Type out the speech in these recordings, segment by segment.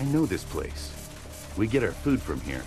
I know this place. We get our food from here.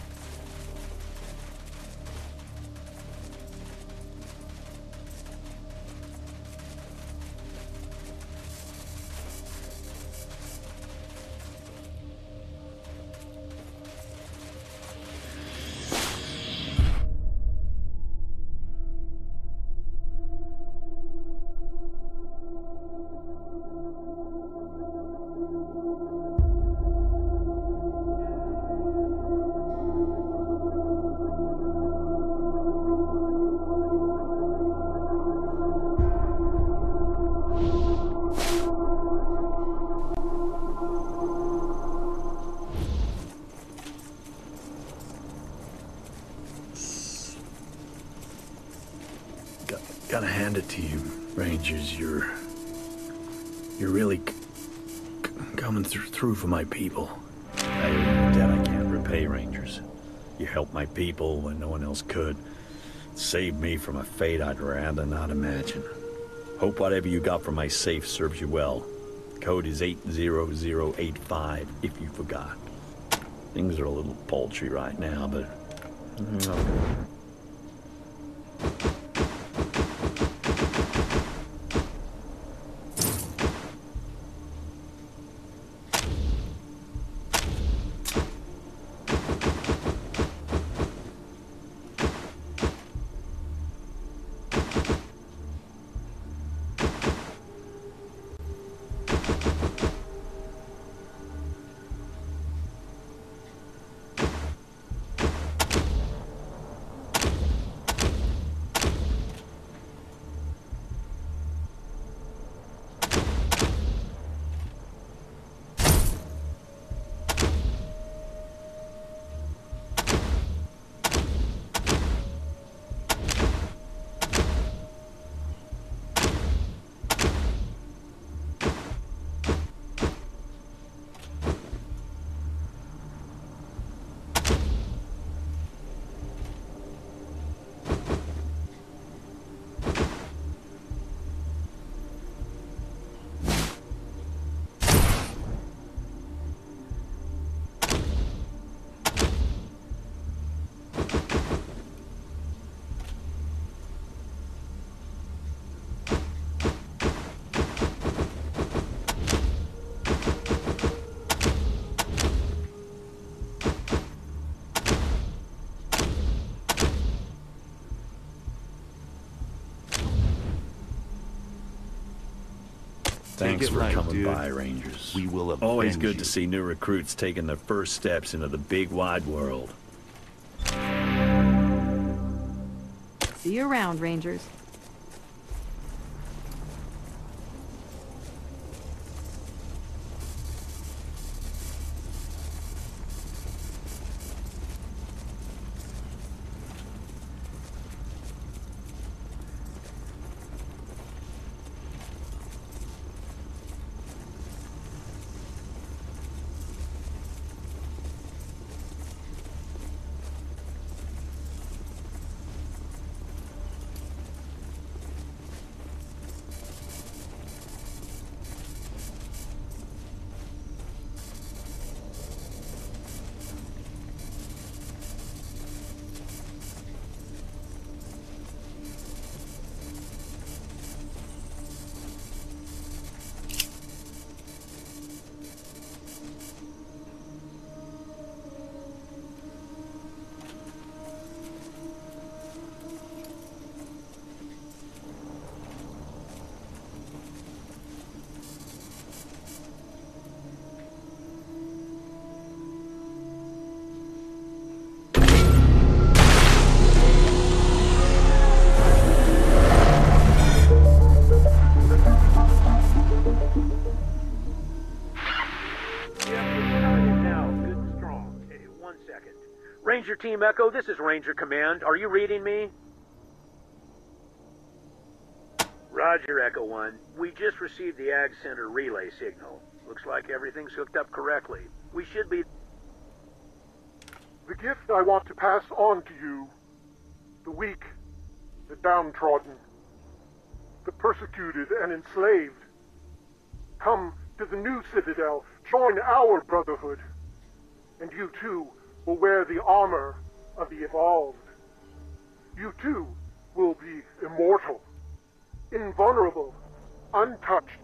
Gotta hand it to you, Rangers. You're really coming through for my people. I can't repay, Rangers. You helped my people when no one else could. Saved me from a fate I'd rather not imagine. Hope whatever you got from my safe serves you well. Code is 80085 if you forgot. Things are a little paltry right now, but... Thanks for coming by, Rangers. We will avenge you. Always good to see new recruits taking their first steps into the big wide world. See you around, Rangers. Ranger Team Echo, this is Ranger Command. Are you reading me? Roger, Echo 1. We just received the Ag Center relay signal. Looks like everything's hooked up correctly. We should be... The gift I want to pass on to you, the weak, the downtrodden, the persecuted and enslaved. Come to the new Citadel, join our brotherhood, and you too will wear the armor of the evolved. You too will be immortal, invulnerable, untouched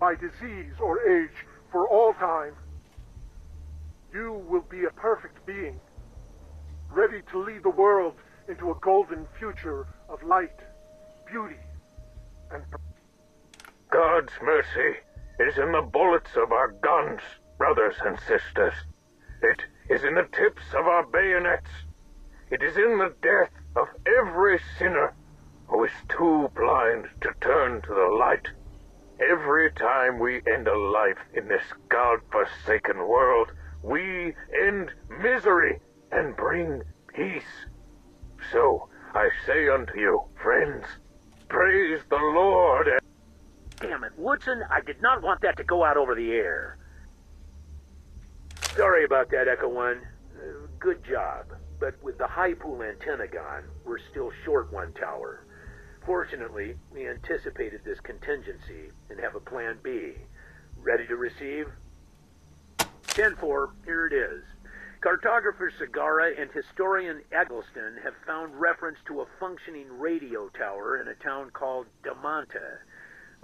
by disease or age for all time. You will be a perfect being, ready to lead the world into a golden future of light, beauty, and... God's mercy is in the bullets of our guns, brothers and sisters. It is in the tips of our bayonets. It is in the death of every sinner who is too blind to turn to the light. Every time we end a life in this God-forsaken world, we end misery and bring peace. So I say unto you, friends, praise the Lord. Damn it, Woodson, I did not want that to go out over the air. Sorry about that, Echo 1. Good job, but with the high pool antenna gone, we're still short one tower. Fortunately, we anticipated this contingency and have a plan B. Ready to receive? 10-4, here it is. Cartographer Sagara and historian Eggleston have found reference to a functioning radio tower in a town called Damanta.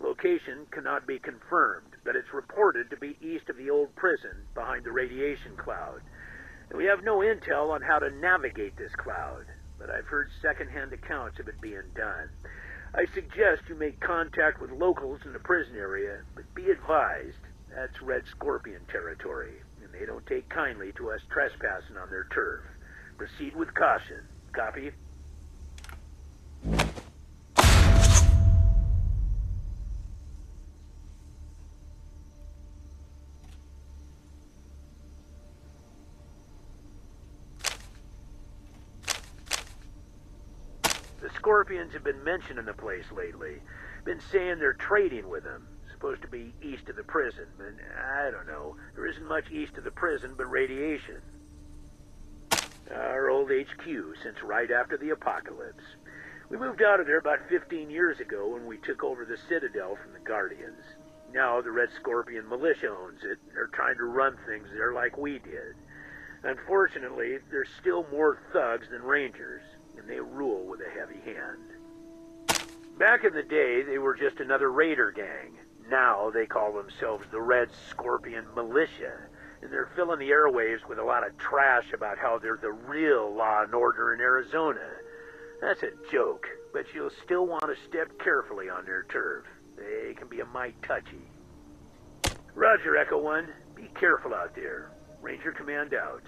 Location cannot be confirmed, but it's reported to be east of the old prison behind the radiation cloud. We have no intel on how to navigate this cloud, but I've heard secondhand accounts of it being done. I suggest you make contact with locals in the prison area, but be advised, that's Red Scorpion territory, and they don't take kindly to us trespassing on their turf. Proceed with caution. Copy? Scorpions have been mentioning the place lately. Been saying they're trading with them. Supposed to be east of the prison, but I don't know. There isn't much east of the prison but radiation. Our old HQ since right after the apocalypse. We moved out of there about 15 years ago when we took over the Citadel from the Guardians. Now the Red Scorpion militia owns it. They're trying to run things there like we did. Unfortunately, there's still more thugs than Rangers. And they rule with a heavy hand. Back in the day, they were just another raider gang. Now they call themselves the Red Scorpion Militia, and they're filling the airwaves with a lot of trash about how they're the real law and order in Arizona. That's a joke, but you'll still want to step carefully on their turf. They can be a mite touchy. Roger, Echo 1. Be careful out there. Ranger Command out.